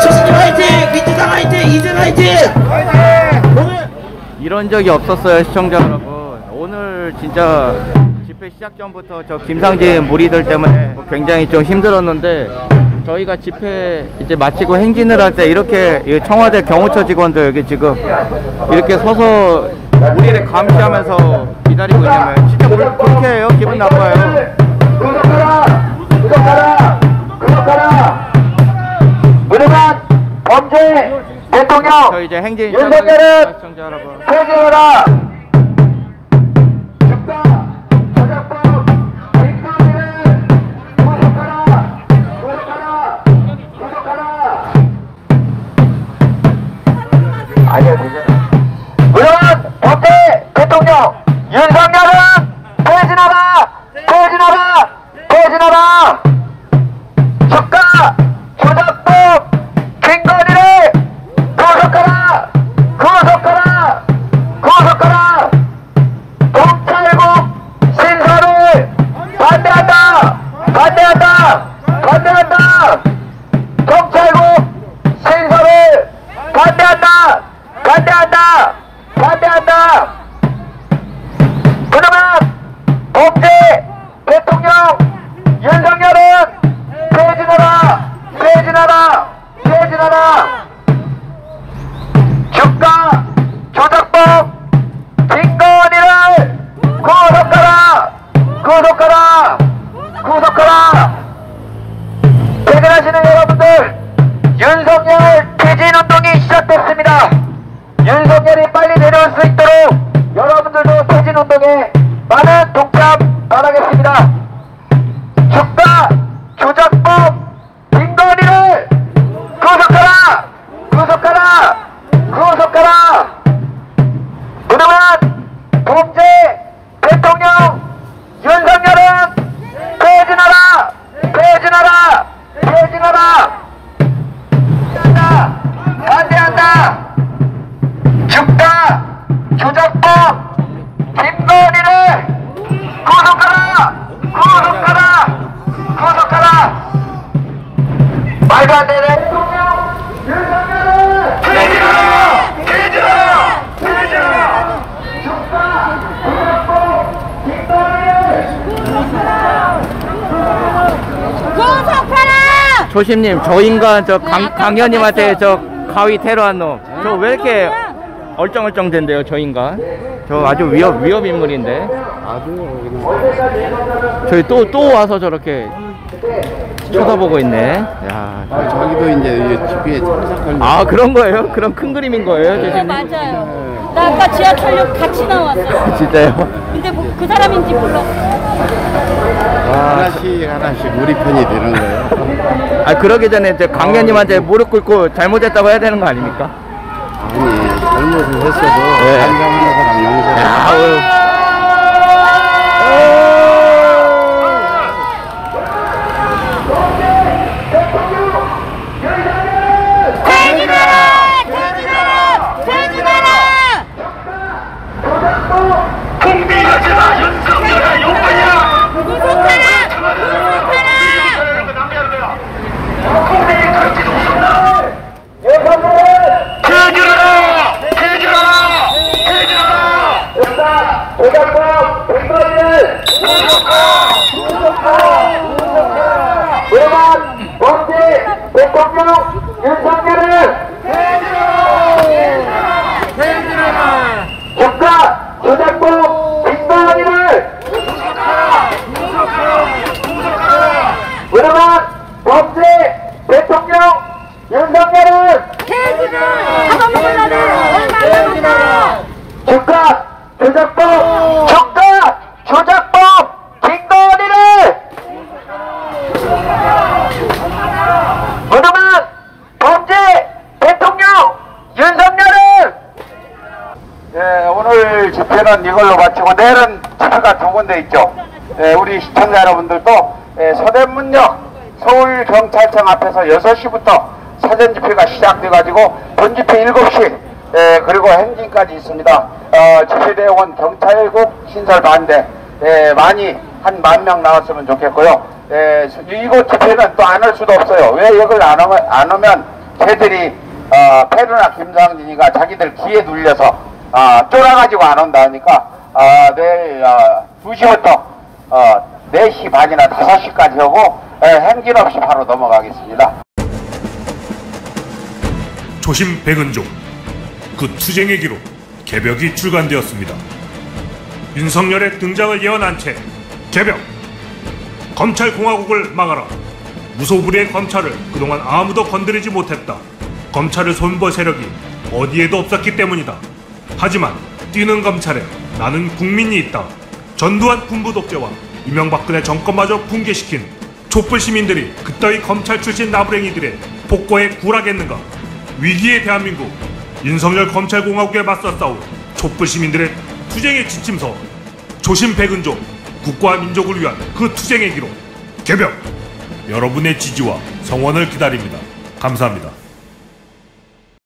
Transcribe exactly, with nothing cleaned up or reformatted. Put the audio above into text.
소수님 화이팅! 민주당 화이팅! 이재명 화이팅! 화이팅! 오늘 이런 적이 없었어요. 시청자 여러분, 오늘 진짜 집회 시작 전부터 저 김상진 무리들 때문에 굉장히 좀 힘들었는데, 저희가 집회 이제 마치고 행진을 할 때 이렇게 청와대 경호처 직원들 여기 지금 이렇게 서서 우리를 감시하면서 기다리고 있냐면 진짜 불쾌해요. 기분 나빠요. 구속하라! 구속하라! 구속하라! 무능한 범죄 대통령 이제 행진 윤석열은 퇴진해라! 아니요, 물론 박근혜 대통령 윤석열은 퇴진하라! 퇴진하라! 퇴진하라! 주가 조작법 김건희를 구속하라! 구속하라! 구속하라! 경찰국 신설을 반대한다! 반대한다! 반대한다! 경찰국 신설을 반대한다! 반대한다! 반대한다! 그러면 범죄 대통령 윤석열은 퇴진하라! 퇴진하라! 퇴진하라! 주가 조작법 김건희를 구속하라! 구속하라! 구속하라! 퇴진하시는 여러분들, 윤석열 퇴진운동이 시작됐습니다. 윤석열이 빨리 내려올 수 있도록 여러분들도 퇴진운동에 많은 동참 바라겠습니다. 주가 조작법 김건희를 구속하라! 구속하라! 구속하라! 무능한 범죄 대통령 윤석열은 퇴진하라! 퇴진하라! 퇴진하라! 반대한다! 반대한다! 주가 조작법 김건희를 구속하라! 구속하라! 구속하라! 말도 안 되네. 윤석열은 퇴진하라! 퇴진하라! 퇴진하라! 주가 조작법 김건희를 구속하라! 구속하라! 조심님, 저 인간 저 강현님한테 저 가위 테러한 놈, 저 왜 이렇게 얼쩡얼쩡 된대요, 저 인간. 저 아주 위협, 위협 인물인데. 아주. 저희 또, 또 와서 저렇게 쳐다보고 있네. 야. 아, 저기도 이제 집에 참석할. 아, 그런 거예요? 그런 큰 그림인 거예요? 네, 맞아요. 나 아까 지하철역 같이 나왔어. 진짜요? 근데 뭐 그 사람인지 몰라. 아, 하나씩 하나씩 우리 편이 되는 거예요. 아, 그러기 전에 이제 강연님한테 무릎 꿇고 잘못했다고 해야 되는 거 아닙니까? 아니, 잘못을 했어도 안감하는 사람 용서해. 이걸로 마치고 내일은 집회가 두 군데 있죠. 예, 우리 시청자 여러분들도 예, 서대문역 서울경찰청 앞에서 여섯 시부터 사전 집회가 시작돼가지고 본집회 일곱 시 예, 그리고 행진까지 있습니다. 어, 집회 내용은 경찰국 신설 반대, 예, 많이 한 만 명 나왔으면 좋겠고요. 예, 예, 이곳 집회는 또 안 할 수도 없어요. 왜 이걸 안 하면, 안 하면 쟤들이 어, 페르나 김상진이가 자기들 귀에 눌려서 어, 쫄아가지고 안 온다니까 어, 내일 어, 두 시부터 어, 네 시 반이나 다섯 시까지 하고 예, 행진 없이 바로 넘어가겠습니다. 초심 백은종, 그 투쟁의 기록 개벽이 출간되었습니다. 윤석열의 등장을 예언한 채 개벽! 검찰공화국을 막아라! 무소불위의 검찰을 그동안 아무도 건드리지 못했다. 검찰을 손볼 세력이 어디에도 없었기 때문이다. 하지만 뛰는 검찰에 나는 국민이 있다. 전두환 군부 독재와 이명박근혜 정권마저 붕괴시킨 촛불 시민들이 그따위 검찰 출신 나부랭이들의 폭거에 굴하겠는가? 위기의 대한민국, 윤석열 검찰공화국에 맞서 싸울 촛불 시민들의 투쟁의 지침서, 초심 백은조, 국가와 민족을 위한 그 투쟁의 기록, 개벽! 여러분의 지지와 성원을 기다립니다. 감사합니다.